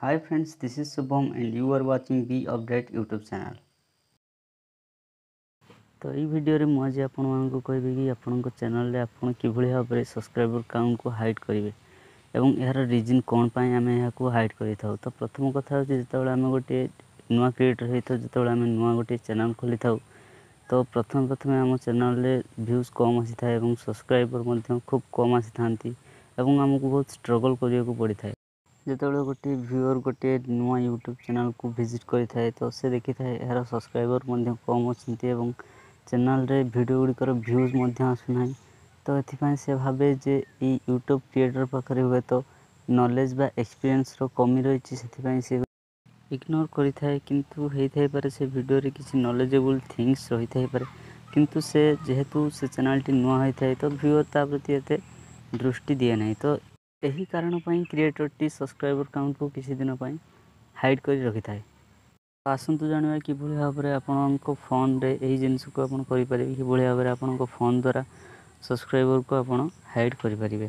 Hi friends, this is Shubham and you are watching Be Update YouTube channel। तो ये video रे मुझे आपण मान को कहबे कि आपण को चैनल रे आपण किभली भाबरे सब्सक्राइबर काउंट को हाइड करिवे एवं एहर रीजन कोन पाई हमें या को हाइड करि थाउ। तो प्रथम कथा जेतबेला हम गोटे नुवा क्रिएटर होई तो जेतबेला हम नुवा गोटे चैनल खोली थाउ तो प्रथम हम चैनल रे व्यूज कम आसी था एवं सब्सक्राइबर मध्ये खूब कम आसी थांती एवं हमको बहुत स्ट्रगल करियो को पड़ी था। जितेबाला गोटे व्यूअर गोटे नुआ यूट्यूब चैनल को विजिट करि थाए तो से देखि थाए एहार सब्सक्राइबर मध्ये कम अछंती एवं चैनल रे वीडियो गुडीकर व्यूज मध्ये आसुनाई तो एथि से भाबे जे ई यूट्यूब क्रिएटर पाखरे हुए तो नॉलेज बा एक्सपीरियंस रो कमी रही सेपाई से इग्नोर करि थाए किंतु हेइ थाए पारे से वीडियो रे किछि नॉलेजेबल थिंग्स रही थाए पारे किंतु से जेहेतु से चैनल टी नुआ होई थाए तो व्यूअर ता प्रति एते दृष्टि दिए नाही तो यही कारण क्रिएटर टी सब्सक्राइबर काउंट को किसी दिन पर हाइड कर रखी थाए। आसतु जाना कि भाव में आपण फोन रे यही जिनस को आप करेंगे कि भाव में आपण फोन द्वारा सब्सक्राइबर को आप हाइड करें।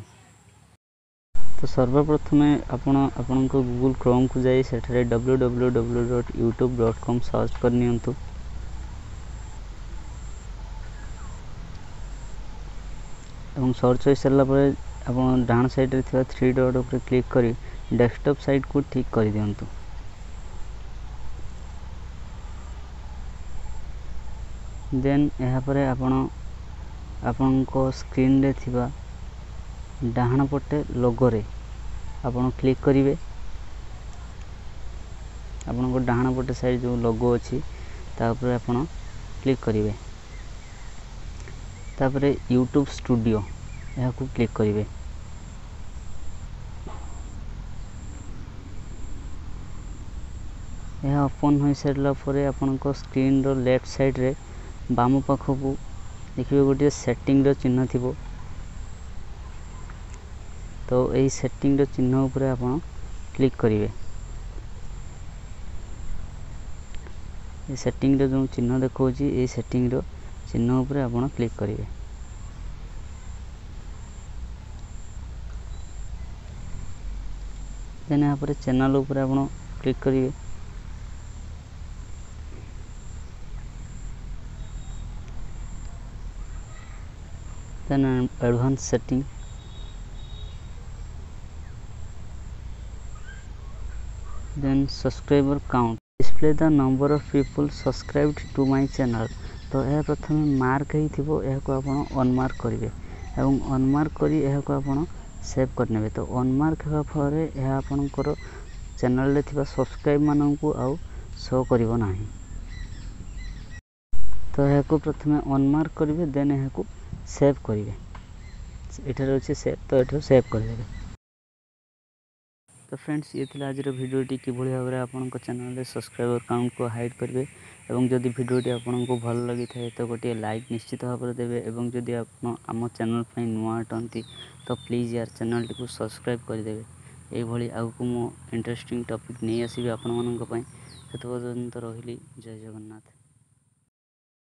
तो सर्वप्रथम आपण आपण गूगल क्रोम को जाई सेठरे www.youtube.com सर्च कर नियंतु। एवं सर्च हो सरला पर अपन डाण साइड रे थिबा थ्री डॉट ऊपर क्लिक करी डेस्कटॉप साइड को ठीक कर दियंतु। देन यहाँ पर आपण आपण को स्क्रीन रे थिबा डाण पटे लोगो रे आपण क्लिक करिवे। आपण को डाण पटे साइड जो लोगो अछि ता ऊपर आपण क्लिक करिवे। तापरे यूट्यूब स्टूडियो यहाँ को क्लिक करिवे। यह ओपन हो सरला परे आपण को स्क्रीन रो लेफ्ट साइड रे बाम पाखो को देखिबे गोटे सेटिंग रो चिन्ह थिबो तो एही सेटिंग रो चिन्ह ऊपर आपण क्लिक करिवे। ए सेटिंग रो जो चिन्ह देखो छी ए सेटिंग रो चिन्ह ऊपर आपण क्लिक करिवे। देन यहाँ पर चैनल ऊपर आप क्लिक करिए। Then advance setting then subscriber count display the number of people subscribed to my channel तो यह प्रथम मार्क होनमार्क करेंगे एवं अनमार्क कर सेव करने तो अनमार्क होगा फल यह आपणकर चैनल सब्सक्राइब मान को आउ शो करिवो नाही तो यह प्रथमे अनमार्क करेंगे देन यह सेव करेंगे एठार अच्छे सेव तो यह सेव करदे। तो फ्रेंड्स ये आज भिडियोटी किभली भाव में आपण चैनल सब्सक्राइबर काउंट को हाइड करेंगे और जदि भिडियोटी आपन को भल लगी थाए तो गोटे लाइक निश्चित भाव में देवे और जदि आम चैनल पर नुआ अटंती तो प्लीज यार चैनल को सब्सक्राइब करदे। ये आगक मो इंटरेस्टिंग टॉपिक नहीं आसबी आपण मैं से पर्यंत रही। जय जगन्नाथ।